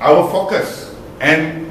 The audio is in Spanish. our focus and